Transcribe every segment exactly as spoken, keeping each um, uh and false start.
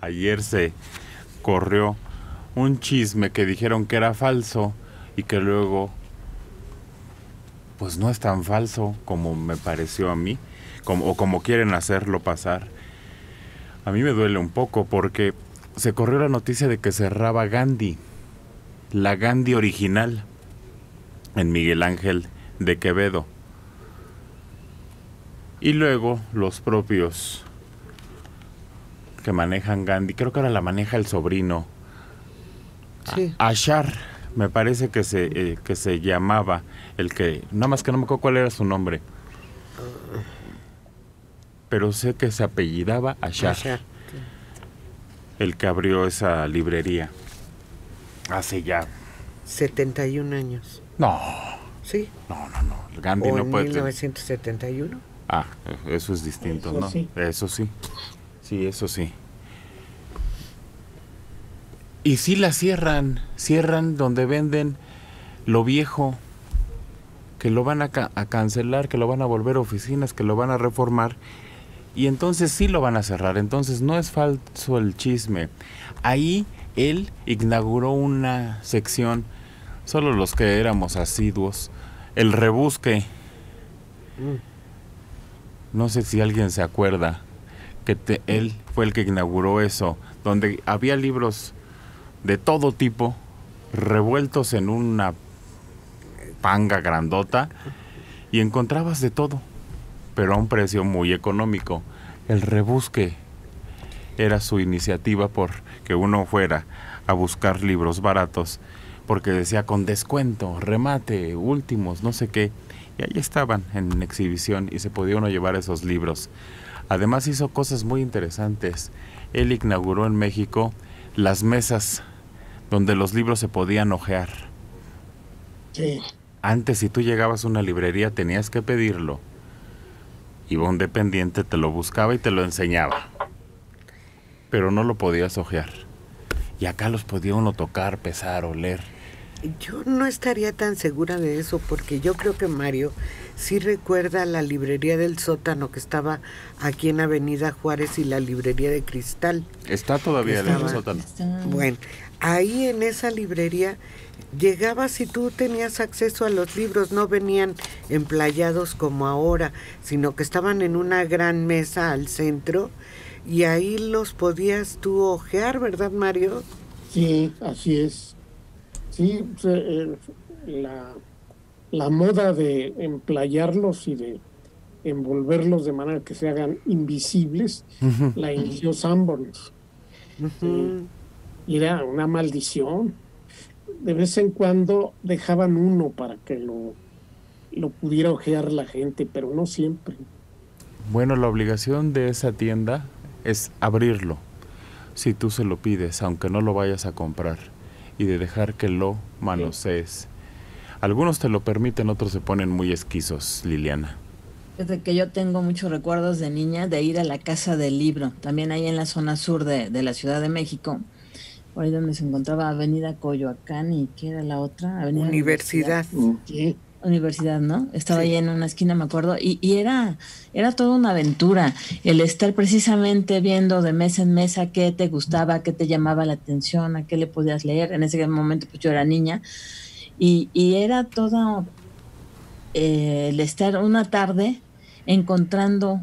Ayer se corrió un chisme que dijeron que era falso y que luego, pues no es tan falso como me pareció a mí, como, o como quieren hacerlo pasar. A mí me duele un poco porque se corrió la noticia de que cerraba Gandhi, la Gandhi original, en Miguel Ángel de Quevedo. Y luego los propios que manejan Gandhi, creo que ahora la maneja el sobrino, sí. Achar, me parece que se, eh, que se llamaba, el que, nada más que no me acuerdo cuál era su nombre, pero sé que se apellidaba Achar, Achar. El que abrió esa librería hace ya... setenta y un años. No. ¿Sí? No, no, no. Gandhi no puede... mil novecientos setenta y uno. Ah, eso es distinto, ¿no? Eso sí. Sí, eso sí. Y sí la cierran. Cierran donde venden lo viejo. Que lo van a, ca a cancelar, que lo van a volver a oficinas, que lo van a reformar. Y entonces sí lo van a cerrar. Entonces no es falso el chisme. Ahí él inauguró una sección... Solo los que éramos asiduos. El rebusque. No sé si alguien se acuerda que te, él fue el que inauguró eso, donde había libros de todo tipo revueltos en una panga grandota y encontrabas de todo, pero a un precio muy económico. El rebusque era su iniciativa por que uno fuera a buscar libros baratos, porque decía con descuento, remate, últimos, no sé qué. Y ahí estaban en exhibición y se podía uno llevar esos libros. Además hizo cosas muy interesantes. Él inauguró en México las mesas donde los libros se podían hojear. Sí. Antes, si tú llegabas a una librería, tenías que pedirlo. Iba un dependiente, te lo buscaba y te lo enseñaba. Pero no lo podías hojear. Y acá los podía uno tocar, pesar, oler. Yo no estaría tan segura de eso, porque yo creo que Mario sí recuerda la librería del Sótano que estaba aquí en Avenida Juárez y la librería de Cristal. Está todavía en el Sótano. Bueno, ahí en esa librería llegabas y tú tenías acceso a los libros, no venían emplayados como ahora, sino que estaban en una gran mesa al centro y ahí los podías tú hojear, ¿verdad, Mario? Sí, así es. Sí, la, la moda de emplayarlos y de envolverlos de manera que se hagan invisibles, uh-huh. la inició Sanborn. Uh-huh. eh, era una maldición. De vez en cuando dejaban uno para que lo, lo pudiera ojear la gente, pero no siempre. Bueno, la obligación de esa tienda es abrirlo, si tú se lo pides, aunque no lo vayas a comprar. Y de dejar que lo manosees. Algunos te lo permiten, otros se ponen muy esquizos, Liliana. Desde que yo tengo muchos recuerdos de niña de ir a la Casa del Libro, también ahí en la zona sur de, de la Ciudad de México, por ahí donde se encontraba Avenida Coyoacán y ¿qué era la otra? Avenida Universidad. Universidad. Universidad, ¿no? Estaba sí. ahí en una esquina, me acuerdo, y, y era, era toda una aventura el estar precisamente viendo de mesa en mesa qué te gustaba, qué te llamaba la atención, a qué le podías leer. En ese momento pues yo era niña y, y era toda eh, el estar una tarde encontrando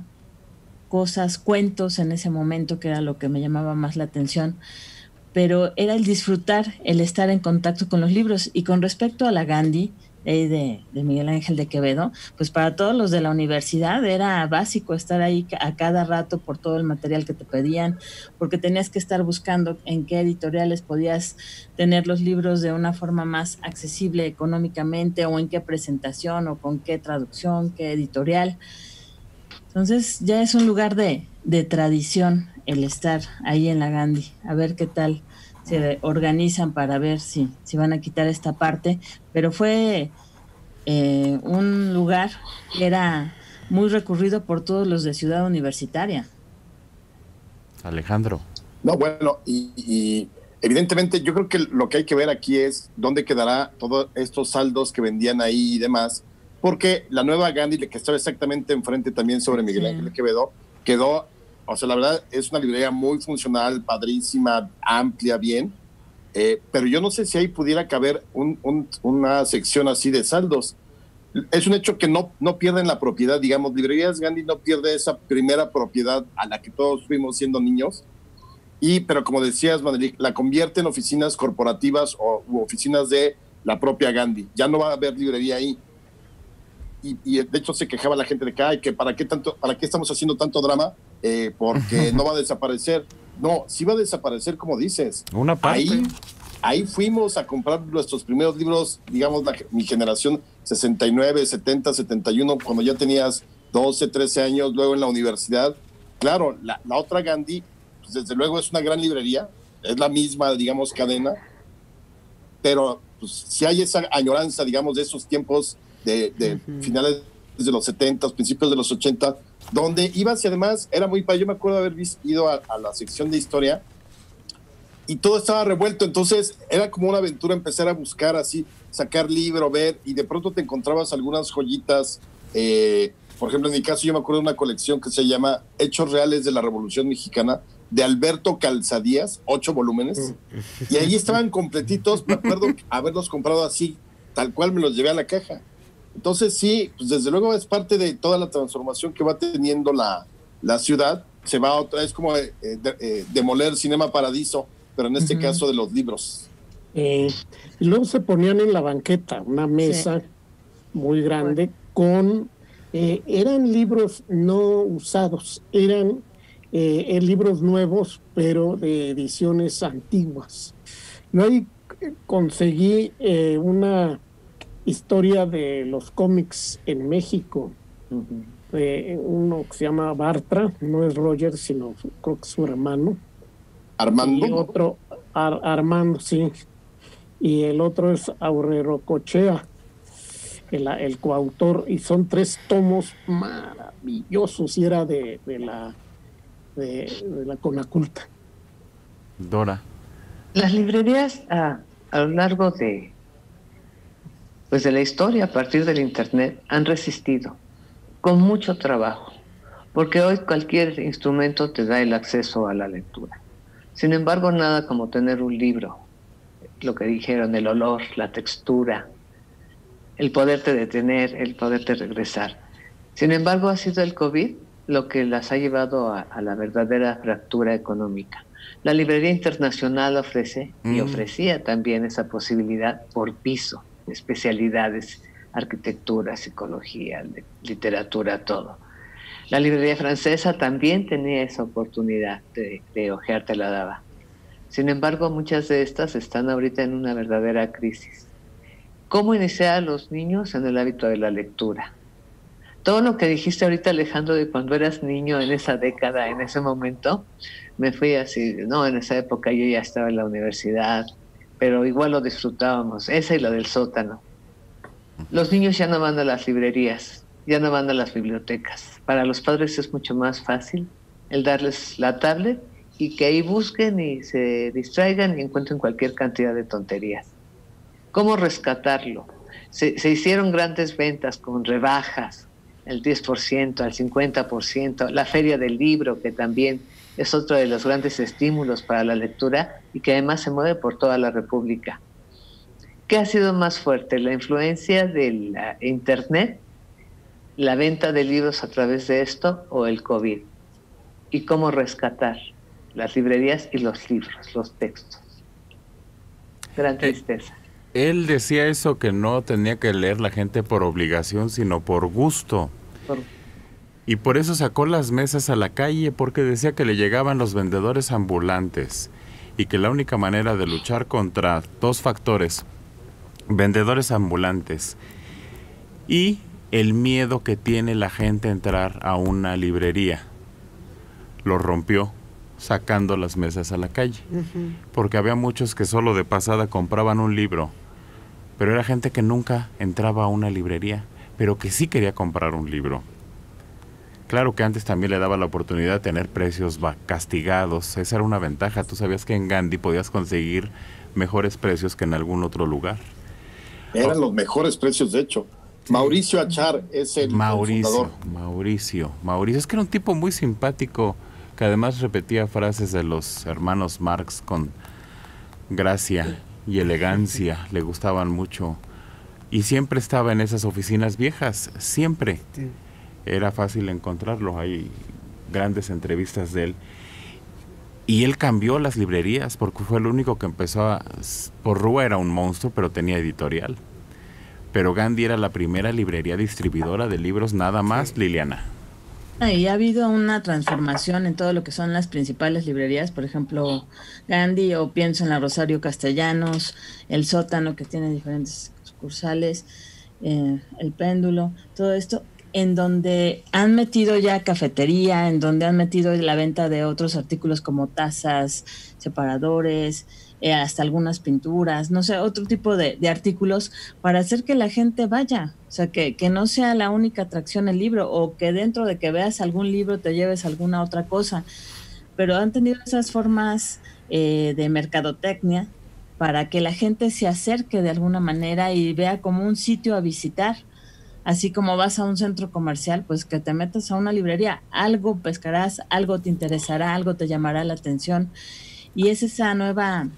cosas, cuentos en ese momento que era lo que me llamaba más la atención, pero era el disfrutar, el estar en contacto con los libros. Y con respecto a la Gandhi, De, de Miguel Ángel de Quevedo, pues para todos los de la universidad era básico estar ahí a cada rato por todo el material que te pedían, porque tenías que estar buscando en qué editoriales podías tener los libros de una forma más accesible económicamente, o en qué presentación, o con qué traducción, qué editorial. Entonces ya es un lugar de, de tradición el estar ahí en la Gandhi, a ver qué tal se organizan para ver si, si van a quitar esta parte. Pero fue eh, un lugar que era muy recurrido por todos los de Ciudad Universitaria. Alejandro. No, bueno, y, y evidentemente yo creo que lo que hay que ver aquí es dónde quedará todos estos saldos que vendían ahí y demás, porque la nueva Gandhi, que estaba exactamente enfrente también sobre Miguel Ángel Quevedo, quedó O sea, la verdad es una librería muy funcional, padrísima, amplia, bien. Eh, pero yo no sé si ahí pudiera caber un, un, una sección así de saldos. Es un hecho que no, no pierden la propiedad, digamos, Librerías Gandhi no pierde esa primera propiedad a la que todos fuimos siendo niños. Y, pero como decías, Manuel, la convierte en oficinas corporativas o, u oficinas de la propia Gandhi. Ya no va a haber librería ahí. Y, y de hecho se quejaba la gente de que, ay, que para qué tanto, para qué estamos haciendo tanto drama, eh, porque no va a desaparecer. No, sí va a desaparecer, como dices. Una parte. Ahí, ahí fuimos a comprar nuestros primeros libros, digamos, la, mi generación sesenta y nueve, setenta, setenta y uno, cuando ya tenías doce, trece años, luego en la universidad. Claro, la, la otra Gandhi, pues desde luego es una gran librería, es la misma, digamos, cadena, pero pues, si hay esa añoranza, digamos, de esos tiempos de, de uh-huh. finales de los setenta, principios de los ochenta, donde ibas y además era muy padre. Yo me acuerdo de haber ido a, a la sección de historia y todo estaba revuelto, entonces era como una aventura empezar a buscar así, sacar libro, ver, y de pronto te encontrabas algunas joyitas. Eh, por ejemplo, en mi caso yo me acuerdo de una colección que se llama Hechos Reales de la Revolución Mexicana, de Alberto Calzadías, ocho volúmenes, y ahí estaban completitos. Me acuerdo haberlos comprado así, tal cual me los llevé a la caja. Entonces sí, pues desde luego es parte de toda la transformación que va teniendo la, la ciudad. Se va otra vez como eh, de, eh, demoler Cinema Paradiso, pero en este uh-huh. caso de los libros. Eh, y luego se ponían en la banqueta una mesa sí. muy grande con... Eh, eran libros no usados, eran eh, libros nuevos, pero de ediciones antiguas. Yo ahí conseguí eh, una... Historia de los cómics en México, uh-huh. eh, uno que se llama Bartra, no es Roger, sino creo que su hermano. ¿Armando? Y otro, Ar, Armando, sí. Y el otro es Aurelio Cochea, el, el coautor, y son tres tomos maravillosos, y era de, de, la, de, de la Conaculta. Dora. Las librerías a, a lo largo de... pues de la historia, a partir del internet, han resistido con mucho trabajo, porque hoy cualquier instrumento te da el acceso a la lectura. Sin embargo, nada como tener un libro, lo que dijeron, el olor, la textura, el poderte detener, el poderte regresar. Sin embargo, ha sido el COVID lo que las ha llevado a, a la verdadera fractura económica. La Librería Internacional ofrece mm. y ofrecía también esa posibilidad por piso, especialidades, arquitectura, psicología, literatura, todo. La Librería Francesa también tenía esa oportunidad de, de ojear, te la daba. Sin embargo, muchas de estas están ahorita en una verdadera crisis. ¿Cómo iniciar a los niños en el hábito de la lectura? Todo lo que dijiste ahorita, Alejandro, de cuando eras niño, en esa década, en ese momento, me fui así, no, en esa época yo ya estaba en la universidad, pero igual lo disfrutábamos, esa y la del sótano. Los niños ya no van a las librerías, ya no van a las bibliotecas. Para los padres es mucho más fácil el darles la tablet y que ahí busquen y se distraigan y encuentren cualquier cantidad de tonterías. ¿Cómo rescatarlo? Se, se hicieron grandes ventas con rebajas, el diez por ciento, al cincuenta por ciento, la feria del libro, que también es otro de los grandes estímulos para la lectura y que además se mueve por toda la República. ¿Qué ha sido más fuerte? ¿La influencia de la Internet, la venta de libros a través de esto o el COVID? ¿Y cómo rescatar las librerías y los libros, los textos? Gran tristeza. Eh, él decía eso, que no tenía que leer la gente por obligación, sino por gusto. Por gusto. Y por eso sacó las mesas a la calle, porque decía que le llegaban los vendedores ambulantes y que la única manera de luchar contra dos factores, vendedores ambulantes y el miedo que tiene la gente a entrar a una librería, lo rompió sacando las mesas a la calle. Uh-huh. Porque había muchos que solo de pasada compraban un libro, pero era gente que nunca entraba a una librería, pero que sí quería comprar un libro. Claro que antes también le daba la oportunidad de tener precios castigados. Esa era una ventaja. Tú sabías que en Gandhi podías conseguir mejores precios que en algún otro lugar. Eran oh. los mejores precios, de hecho. Sí. Mauricio Achar es el Mauricio, fundador. Mauricio, Mauricio. Es que era un tipo muy simpático. que además repetía frases de los hermanos Marx con gracia y elegancia, le gustaban mucho. Y siempre estaba en esas oficinas viejas, siempre. Sí. Era fácil encontrarlo, hay grandes entrevistas de él. Y él cambió las librerías porque fue el único que empezó a... Porrúa era un monstruo, pero tenía editorial. Pero Gandhi era la primera librería distribuidora de libros, nada más, sí. Liliana. Y ha habido una transformación en todo lo que son las principales librerías, por ejemplo, Gandhi, o pienso en la Rosario Castellanos, El Sótano, que tiene diferentes sucursales, eh, El Péndulo, todo esto, en donde han metido ya cafetería, en donde han metido la venta de otros artículos como tazas, separadores, eh, hasta algunas pinturas, no sé, otro tipo de, de artículos para hacer que la gente vaya. O sea, que, que no sea la única atracción el libro, o que dentro de que veas algún libro te lleves alguna otra cosa. Pero han tenido esas formas eh, de mercadotecnia para que la gente se acerque de alguna manera y vea como un sitio a visitar. Así como vas a un centro comercial, pues que te metas a una librería, algo pescarás, algo te interesará, algo te llamará la atención. Y es esa nueva,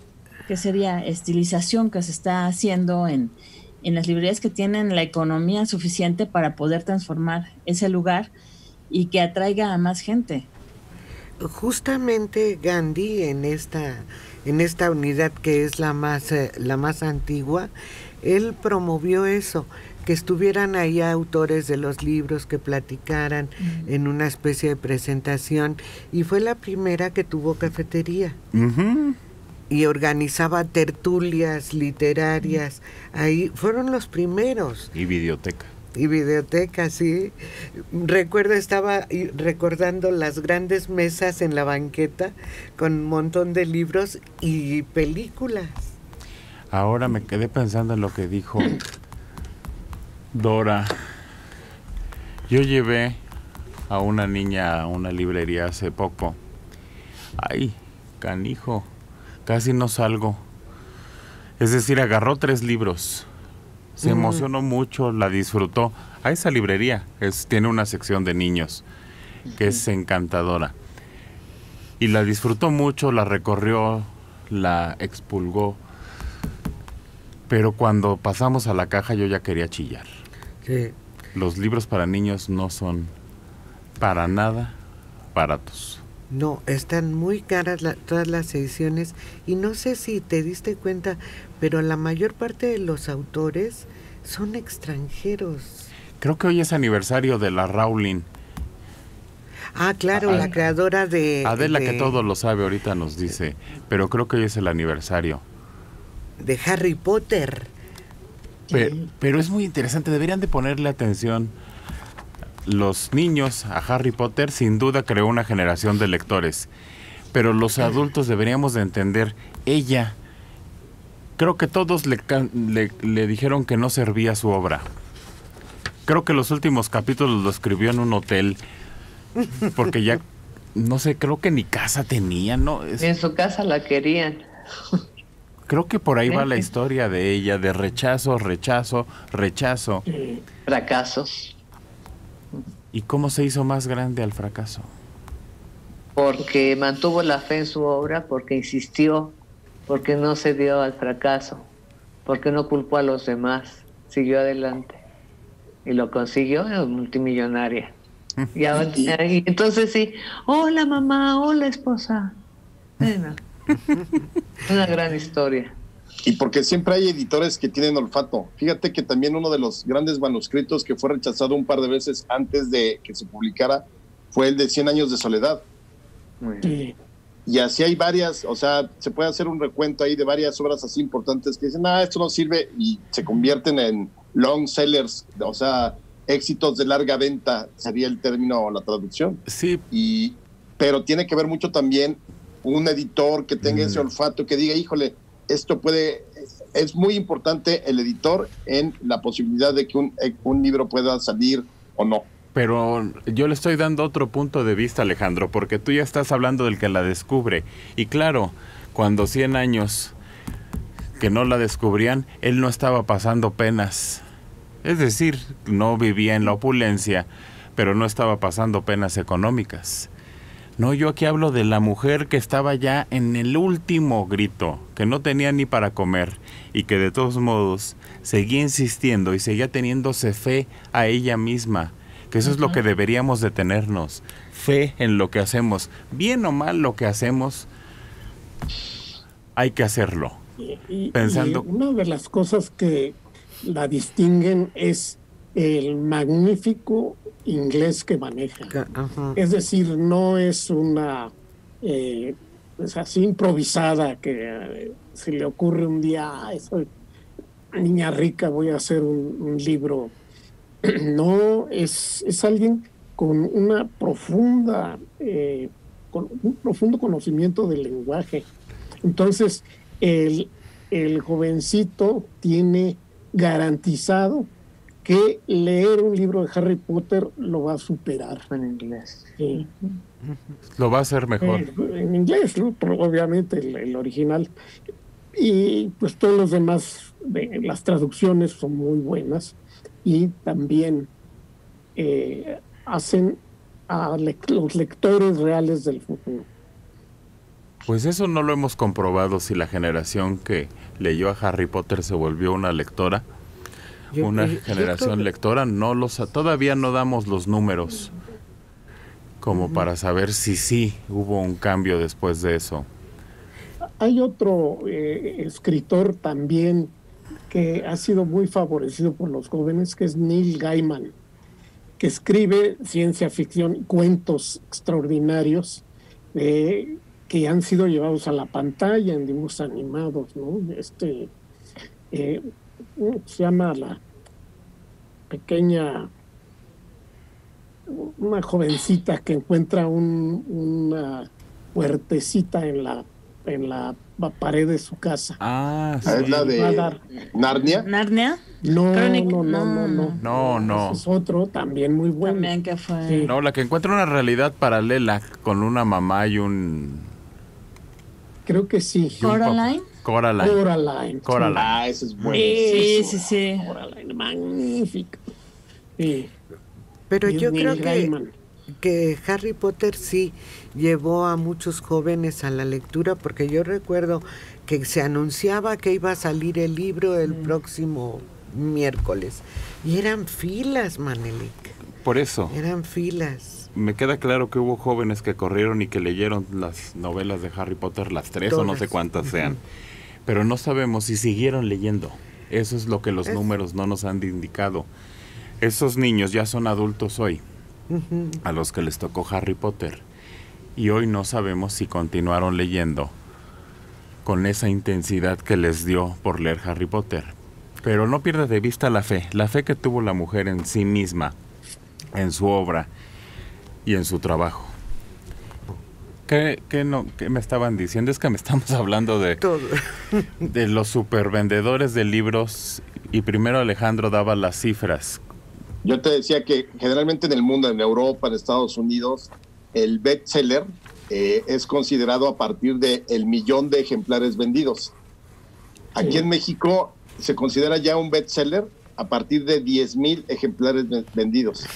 ¿qué sería?, estilización que se está haciendo en, en las librerías que tienen la economía suficiente para poder transformar ese lugar y que atraiga a más gente. Justamente Gandhi, en esta, en esta unidad que es la más, la más antigua, él promovió eso, que estuvieran ahí autores de los libros, que platicaran uh-huh. en una especie de presentación, y fue la primera que tuvo cafetería uh-huh. y organizaba tertulias literarias, uh-huh. ahí fueron los primeros. Y videoteca. Y videoteca, sí. Recuerdo, estaba recordando las grandes mesas en la banqueta con un montón de libros y películas. Ahora me quedé pensando en lo que dijo Dora. Yo llevé a una niña a una librería hace poco. Ay, canijo, casi no salgo. Es decir, agarró tres libros. Se emocionó mucho, la disfrutó. A esa librería es, tiene una sección de niños que es encantadora. Y la disfrutó mucho, la recorrió, la expulgó. Pero cuando pasamos a la caja yo ya quería chillar. Sí. Los libros para niños no son para nada baratos. No, están muy caras la, todas las ediciones. Y no sé si te diste cuenta, pero la mayor parte de los autores son extranjeros. Creo que hoy es aniversario de la Rowling. Ah, claro, Ad, la creadora de... Adela, de... que todo lo sabe, ahorita nos dice. Pero creo que hoy es el aniversario. De Harry Potter. Pero, pero es muy interesante, deberían de ponerle atención los niños a Harry Potter. Sin duda creó una generación de lectores, pero los adultos deberíamos de entender. Ella, creo que todos le, le, le dijeron que no servía su obra. Creo que los últimos capítulos lo escribió en un hotel, porque ya, no sé, creo que ni casa tenía, ¿no? Es... En su casa la querían. Creo que por ahí va la historia de ella, de rechazo, rechazo, rechazo. Fracasos. ¿Y cómo se hizo más grande al fracaso? Porque mantuvo la fe en su obra, porque insistió, porque no se dio al fracaso, porque no culpó a los demás, siguió adelante. Y lo consiguió, es multimillonaria. Y ahora, y entonces sí, hola mamá, hola esposa. Bueno. Una gran historia. Y porque siempre hay editores que tienen olfato. Fíjate que también uno de los grandes manuscritos que fue rechazado un par de veces antes de que se publicara fue el de Cien Años de Soledad. Sí. Y así hay varias, o sea, se puede hacer un recuento ahí de varias obras así importantes que dicen, ah, esto no sirve, y se convierten en long sellers, o sea, éxitos de larga venta sería el término o la traducción. Sí. Y, pero tiene que ver mucho también un editor que tenga ese olfato, que diga, híjole, esto puede... Es muy importante el editor en la posibilidad de que un, un libro pueda salir o no. Pero yo le estoy dando otro punto de vista, Alejandro, porque tú ya estás hablando del que la descubre. Y claro, cuando cien años que no la descubrían, él no estaba pasando penas. Es decir, no vivía en la opulencia, pero no estaba pasando penas económicas. No, yo aquí hablo de la mujer que estaba ya en el último grito, que no tenía ni para comer y que de todos modos seguía insistiendo y seguía teniéndose fe a ella misma. Que eso uh-huh. es lo que deberíamos de tenernos, fe en lo que hacemos. Bien o mal lo que hacemos, hay que hacerlo. Y, y, Pensando... y una de las cosas que la distinguen es el magnífico inglés que maneja. Uh-huh. Es decir, no es una eh, es así improvisada que eh, se le ocurre un día, ah, soy niña rica, voy a hacer un, un libro. No, es, es alguien con una profunda, eh, con un profundo conocimiento del lenguaje. Entonces, el, el jovencito tiene garantizado que leer un libro de Harry Potter lo va a superar en inglés. Sí. Lo va a hacer mejor. Eh, en inglés, ¿no? Obviamente el, el original. Y pues todos los demás, de, las traducciones son muy buenas y también eh, hacen a le los lectores reales del futuro. Pues eso no lo hemos comprobado si la generación que leyó a Harry Potter se volvió una lectora. Yo, una yo, generación yo lectora, no los todavía no damos los números como uh-huh. para saber si sí hubo un cambio después de eso. Hay otro eh, escritor también que ha sido muy favorecido por los jóvenes, que es Neil Gaiman, que escribe ciencia ficción, cuentos extraordinarios eh, que han sido llevados a la pantalla en dibujos animados, ¿no? Este... Eh, se llama la pequeña, una jovencita que encuentra un, una puertecita en la en la pared de su casa. Ah, sí. ¿Es la de Narnia? ¿Narnia? No, no, no, no, no. No, no. Es otro también muy bueno. También que fue. Sí. No, la que encuentra una realidad paralela con una mamá y un... Creo que sí. ¿Coraline? Coraline. Coraline. Coraline. Ah, eso es bueno. Sí, sí, sí. Coraline, magnífico. Sí. Pero yo creo que, que Harry Potter sí llevó a muchos jóvenes a la lectura, porque yo recuerdo que se anunciaba que iba a salir el libro el mm. próximo miércoles. Y eran filas, Manelik. Por eso. Eran filas. Me queda claro que hubo jóvenes que corrieron y que leyeron las novelas de Harry Potter, las tres Todas. o no sé cuántas sean. Uh-huh. Pero no sabemos si siguieron leyendo. Eso es lo que los es... números no nos han indicado. Esos niños ya son adultos hoy, uh-huh. a los que les tocó Harry Potter. Y hoy no sabemos si continuaron leyendo con esa intensidad que les dio por leer Harry Potter. Pero no pierdas de vista la fe, la fe que tuvo la mujer en sí misma, en su obra y en su trabajo. ¿Qué, qué, no, ¿Qué me estaban diciendo? Es que me estamos hablando de, Todo. de los supervendedores de libros y primero Alejandro daba las cifras. Yo te decía que generalmente en el mundo, en Europa, en Estados Unidos, el bestseller eh, es considerado a partir del millón de ejemplares vendidos. Aquí sí. en México se considera ya un bestseller a partir de diez mil ejemplares vendidos.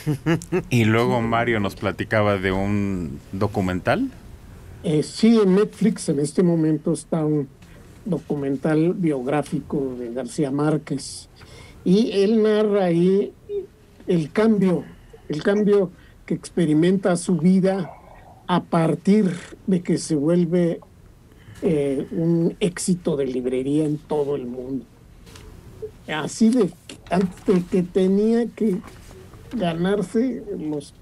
Y luego Mario nos platicaba de un documental. Eh, sí, en Netflix en este momento está un documental biográfico de García Márquez. Y él narra ahí el cambio, el cambio que experimenta su vida a partir de que se vuelve eh, un éxito de librería en todo el mundo. Así de antes que tenía que ganarse los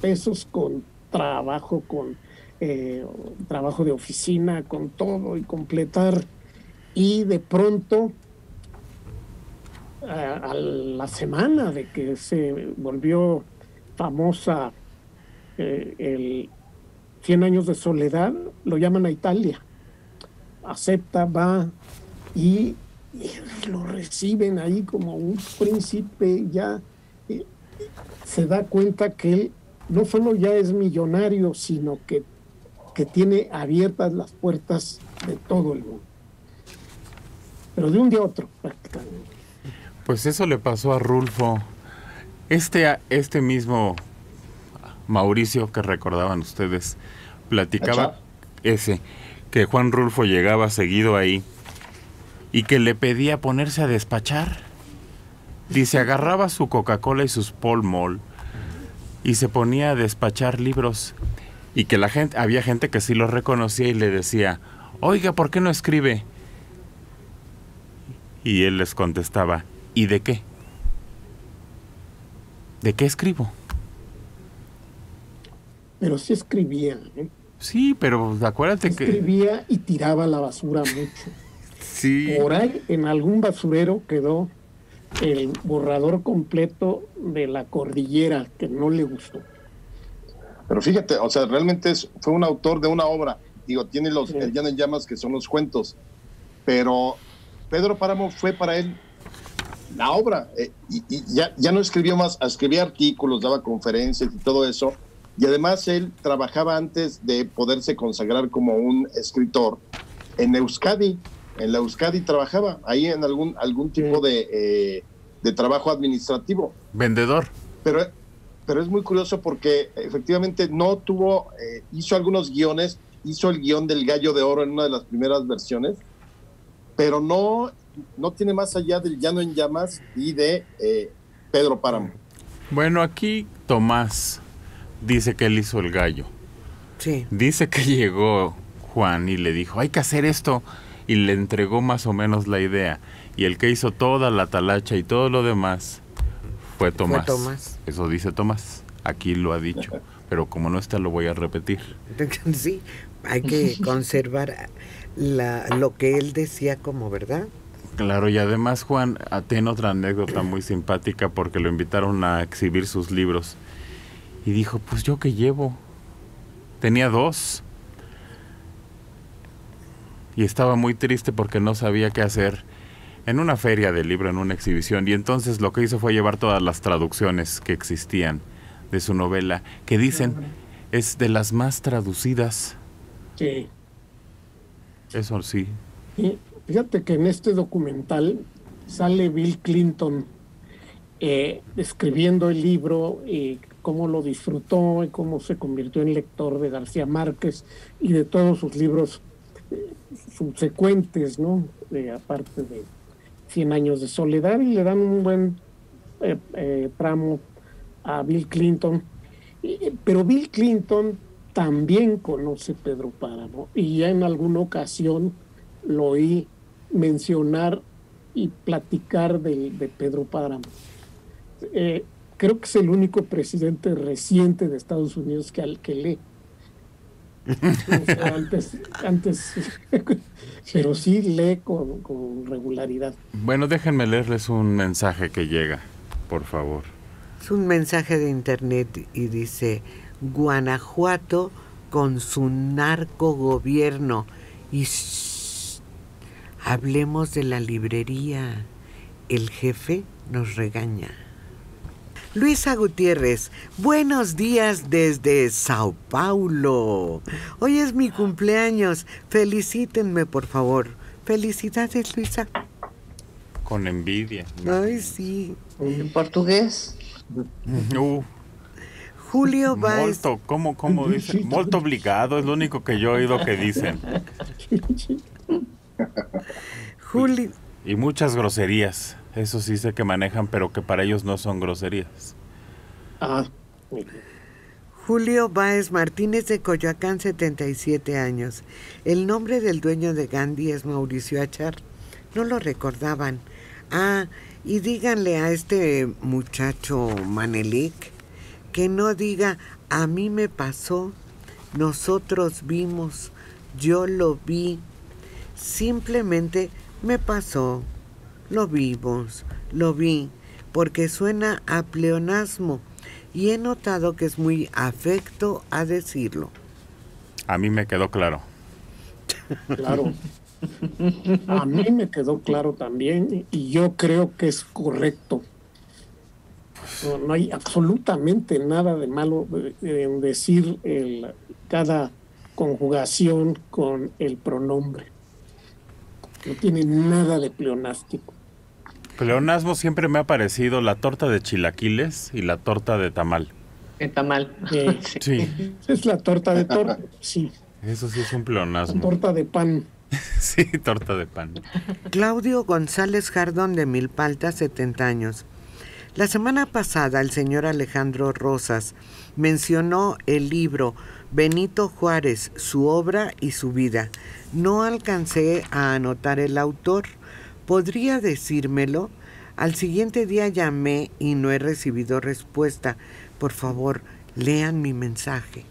pesos con trabajo, con eh, trabajo de oficina, con todo y completar. Y de pronto, a, a la semana de que se volvió famosa eh, el Cien Años de Soledad, lo llaman a Italia. Acepta, va y... y lo reciben ahí como un príncipe. Ya eh, se da cuenta que él no solo ya es millonario, sino que, que tiene abiertas las puertas de todo el mundo, pero de un día a otro prácticamente. Pues eso le pasó a Rulfo, este, este mismo Mauricio que recordaban ustedes. platicaba Achar. ese, que Juan Rulfo llegaba seguido ahí y que le pedía ponerse a despachar. Dice, agarraba su Coca-Cola y sus Pall Mall y se ponía a despachar libros. Y que la gente, había gente que sí lo reconocía y le decía, oiga, ¿por qué no escribe? Y él les contestaba, ¿y de qué? ¿De qué escribo? Pero sí escribía, ¿eh? Sí, pero acuérdate escribía que... Escribía y tiraba la basura mucho. Sí. Por ahí, en algún basurero quedó el borrador completo de La Cordillera, que no le gustó. Pero fíjate, o sea, realmente es, fue un autor de una obra. Digo, tiene los sí. El Llano en Llamas, que son los cuentos. Pero Pedro Páramo fue para él la obra. Eh, y y ya, ya no escribió más, escribía artículos, daba conferencias y todo eso. Y además él trabajaba antes de poderse consagrar como un escritor en Euskadi, en la Euskadi trabajaba, ahí en algún, algún tipo de, eh, de trabajo administrativo. Vendedor. Pero, pero es muy curioso porque efectivamente no tuvo, eh, hizo algunos guiones, hizo el guión del Gallo de Oro en una de las primeras versiones, pero no, no tiene más allá del Llano en Llamas y de eh, Pedro Páramo. Bueno, aquí Tomás... dice que él hizo el gallo. Sí. Dice que llegó Juan y le dijo, hay que hacer esto. Y le entregó más o menos la idea. Y el que hizo toda la talacha y todo lo demás fue Tomás. Fue Tomás. Eso dice Tomás. Aquí lo ha dicho. Pero como no está, lo voy a repetir. Sí, hay que conservar la, lo que él decía como verdad. Claro, y además Juan tiene otra anécdota muy simpática porque lo invitaron a exhibir sus libros. Y dijo, pues yo qué llevo. Tenía dos. Y estaba muy triste porque no sabía qué hacer en una feria de libro, en una exhibición. Y entonces lo que hizo fue llevar todas las traducciones que existían de su novela, que dicen es de las más traducidas. Sí. Eso sí. Y fíjate que en este documental sale Bill Clinton eh, escribiendo el libro y cómo lo disfrutó y cómo se convirtió en lector de García Márquez y de todos sus libros eh, subsecuentes, ¿no? Eh, aparte de Cien Años de Soledad, y le dan un buen eh, eh, tramo a Bill Clinton. Y, pero Bill Clinton también conoce Pedro Páramo y ya en alguna ocasión lo oí mencionar y platicar de, de Pedro Páramo. Eh, Creo que es el único presidente reciente de Estados Unidos que, al, que lee. O sea, antes, antes pero sí lee con, con regularidad. Bueno, déjenme leerles un mensaje que llega, por favor. Es un mensaje de internet y dice, Guanajuato con su narcogobierno. Y shh, hablemos de la librería. El jefe nos regaña. Luisa Gutiérrez, buenos días desde Sao Paulo. Hoy es mi cumpleaños. Felicítenme, por favor. Felicidades, Luisa. Con envidia. Ay, sí. ¿En portugués? Uh, Julio Baez. Molto, ¿cómo, cómo dicen? Molto obligado, es lo único que yo he oído que dicen. Julio. Y muchas groserías. Eso sí sé que manejan, pero que para ellos no son groserías. Ah. Julio Báez Martínez de Coyoacán, setenta y siete años. El nombre del dueño de Gandhi es Mauricio Achar. No lo recordaban. Ah, y díganle a este muchacho Manelik que no diga, a mí me pasó, nosotros vimos, yo lo vi, simplemente me pasó. Lo vimos, lo vi, porque suena a pleonasmo y he notado que es muy afecto a decirlo. A mí me quedó claro. Claro. A mí me quedó claro también y yo creo que es correcto. No, no hay absolutamente nada de malo en decir el, cada conjugación con el pronombre. No tiene nada de pleonástico. Pleonasmo siempre me ha parecido la torta de chilaquiles y la torta de tamal. de tamal. Eh, sí. Es la torta de torta, sí. Eso sí es un pleonasmo. Torta de pan. Sí, torta de pan. Claudio González Jardón de Milpalta, setenta años. La semana pasada el señor Alejandro Rosas mencionó el libro Benito Juárez, su obra y su vida. No alcancé a anotar el autor. ¿Podría decírmelo? Al siguiente día llamé y no he recibido respuesta. Por favor, lean mi mensaje.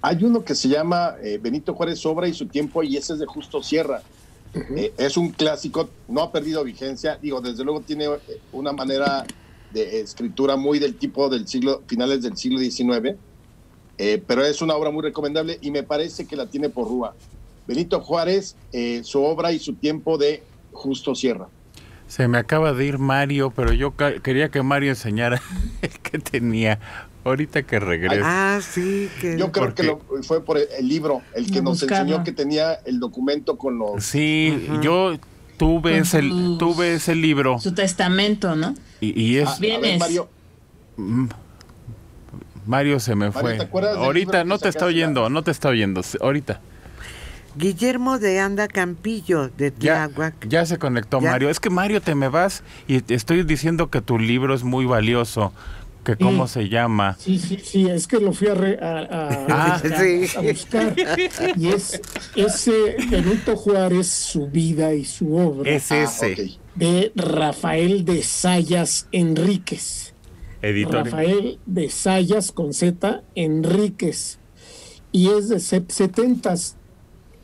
Hay uno que se llama eh, Benito Juárez, obra y su tiempo, y ese es de Justo Sierra. Uh-huh. eh, es un clásico, no ha perdido vigencia. Digo, desde luego tiene una manera de escritura muy del tipo del siglo, finales del siglo diecinueve, eh, pero es una obra muy recomendable y me parece que la tiene por Rúa. Benito Juárez, eh, su obra y su tiempo, de Justo Sierra. Se me acaba de ir Mario, pero yo quería que Mario enseñara el que tenía. Ahorita que regrese. Ah, sí. Que... Yo creo porque... que lo, fue por el, el libro, el que nos buscaba. Enseñó que tenía el documento con los... Sí, ajá. Yo tuve ese, sus... tuve ese libro. Su testamento, ¿no? Y, y es... A, a ver, Mario. Mario se me Mario, fue. ¿Te acuerdas ahorita del libro? No te está oyendo, la... no te está oyendo. Ahorita. Guillermo de Anda Campillo, de Tláhuac. Ya, ya se conectó, ya. Mario. Es que, Mario, te me vas y te estoy diciendo que tu libro es muy valioso. Que cómo sí. se llama. Sí, sí, sí, es que lo fui a, re, a, a, ah, a, sí. a buscar. Y es ese Benito Juárez, su vida y su obra. Es ese. Ah, okay. De Rafael de Zayas Enríquez. Editor. Rafael de Zayas con Z, Enríquez. Y es de setentas.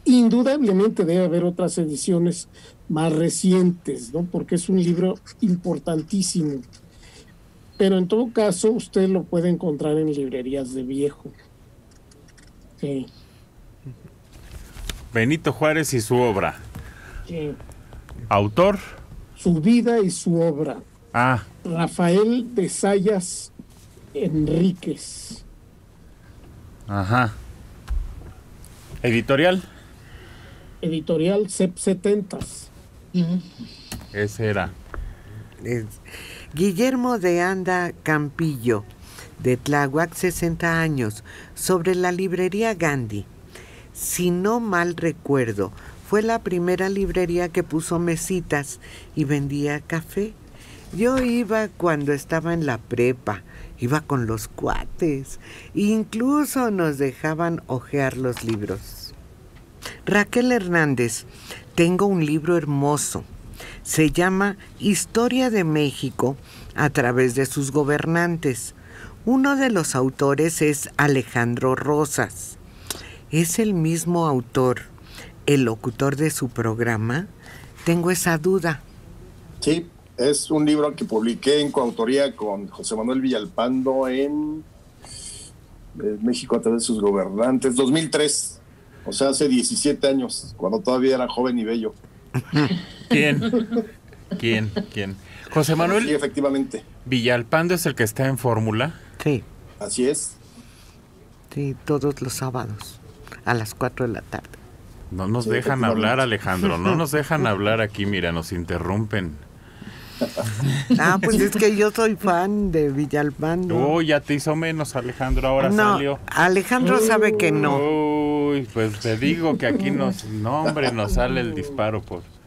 Indudablemente debe haber otras ediciones más recientes, ¿no? Porque es un libro importantísimo. Pero en todo caso, usted lo puede encontrar en librerías de viejo. Sí. Benito Juárez y su obra. Sí. ¿Autor? Su vida y su obra. Ah. Rafael de Zayas Enríquez. Ajá. ¿Editorial? Editorial Setentas. Uh-huh. Ese era. Es... Guillermo de Anda Campillo, de Tláhuac, sesenta años, sobre la librería Gandhi. Si no mal recuerdo, fue la primera librería que puso mesitas y vendía café. Yo iba cuando estaba en la prepa, iba con los cuates, incluso nos dejaban hojear los libros. Raquel Hernández, tengo un libro hermoso. Se llama Historia de México a través de sus gobernantes. Uno de los autores es Alejandro Rosas. ¿Es el mismo autor el locutor de su programa? Tengo esa duda. Sí, es un libro que publiqué en coautoría con José Manuel Villalpando en México a través de sus gobernantes, dos mil tres. O sea, hace diecisiete años, cuando todavía era joven y bello. ¿Quién? ¿Quién? ¿Quién? José Manuel. Sí, efectivamente. Villalpando es el que está en Fórmula. Sí. Así es. Sí, todos los sábados a las cuatro de la tarde. No nos sí, dejan hablar, Alejandro, no nos dejan hablar aquí, mira, nos interrumpen. Ah, pues es que yo soy fan de Villalpando. Uy, oh, ya te hizo menos, Alejandro, ahora no, salió. Alejandro sabe que no. Uy, pues te digo que aquí nos, no, hombre, nos sale el disparo por...